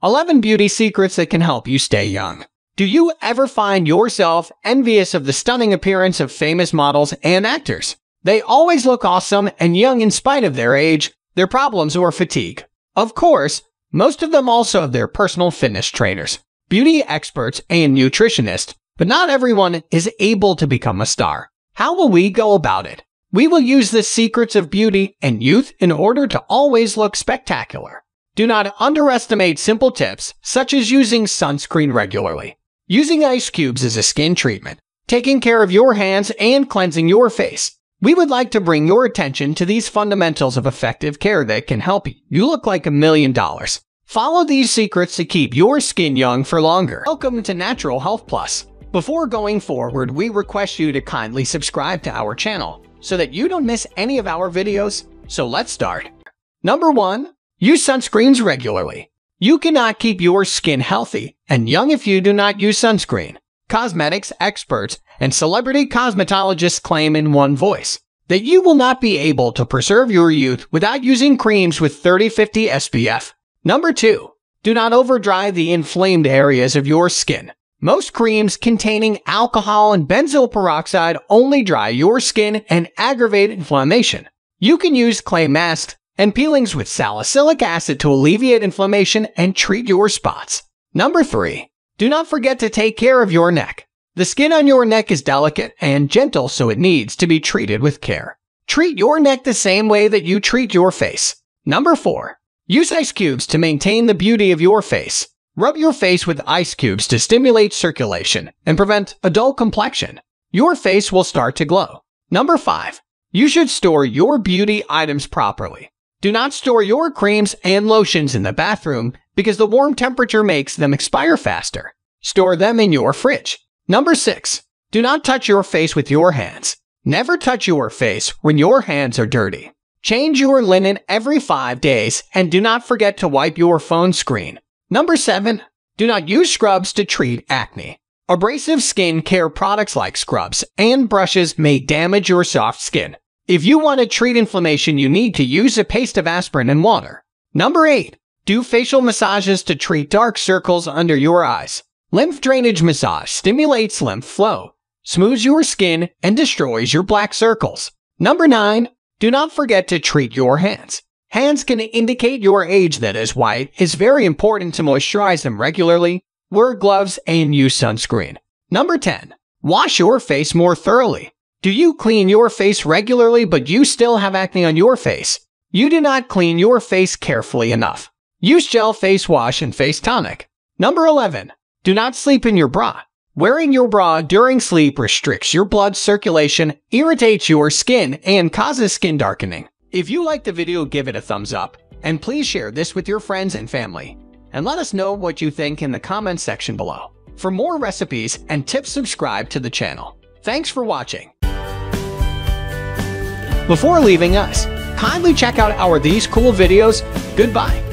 11 Beauty Secrets That Can Help You Stay Young. Do you ever find yourself envious of the stunning appearance of famous models and actors? They always look awesome and young in spite of their age, their problems, or fatigue. Of course, most of them also have their personal fitness trainers, beauty experts, and nutritionists, but not everyone is able to become a star. How will we go about it? We will use the secrets of beauty and youth in order to always look spectacular. Do not underestimate simple tips such as using sunscreen regularly, using ice cubes as a skin treatment, taking care of your hands, and cleansing your face. We would like to bring your attention to these fundamentals of effective care that can help you look like $1,000,000. Follow these secrets to keep your skin young for longer. Welcome to Natural Health Plus. Before going forward, we request you to kindly subscribe to our channel so that you don't miss any of our videos. So let's start. Number 1. Use sunscreens regularly. You cannot keep your skin healthy and young if you do not use sunscreen. Cosmetics experts and celebrity cosmetologists claim in one voice that you will not be able to preserve your youth without using creams with 30-50 SPF. Number 2. Do not overdry the inflamed areas of your skin. Most creams containing alcohol and benzoyl peroxide only dry your skin and aggravate inflammation. You can use clay masks and peelings with salicylic acid to alleviate inflammation and treat your spots. Number 3. Do not forget to take care of your neck. The skin on your neck is delicate and gentle, so it needs to be treated with care. Treat your neck the same way that you treat your face. Number 4. Use ice cubes to maintain the beauty of your face. Rub your face with ice cubes to stimulate circulation and prevent a dull complexion. Your face will start to glow. Number 5. You should store your beauty items properly. Do not store your creams and lotions in the bathroom because the warm temperature makes them expire faster. Store them in your fridge. Number 6. Do not touch your face with your hands. Never touch your face when your hands are dirty. Change your linen every 5 days and do not forget to wipe your phone screen. Number 7. Do not use scrubs to treat acne. Abrasive skin care products like scrubs and brushes may damage your soft skin. If you want to treat inflammation, you need to use a paste of aspirin and water. Number 8. Do facial massages to treat dark circles under your eyes. Lymph drainage massage stimulates lymph flow, smooths your skin, and destroys your black circles. Number 9. Do not forget to treat your hands. Hands can indicate your age, that is why it is very important to moisturize them regularly, wear gloves, and use sunscreen. Number 10. Wash your face more thoroughly. Do you clean your face regularly but you still have acne on your face? You do not clean your face carefully enough. Use gel face wash and face tonic. Number 11. Do not sleep in your bra. Wearing your bra during sleep restricts your blood circulation, irritates your skin, and causes skin darkening. If you liked the video, give it a thumbs up, and please share this with your friends and family. And let us know what you think in the comments section below. For more recipes and tips, subscribe to the channel. Thanks for watching. Before leaving us, kindly check out our these cool videos. Goodbye.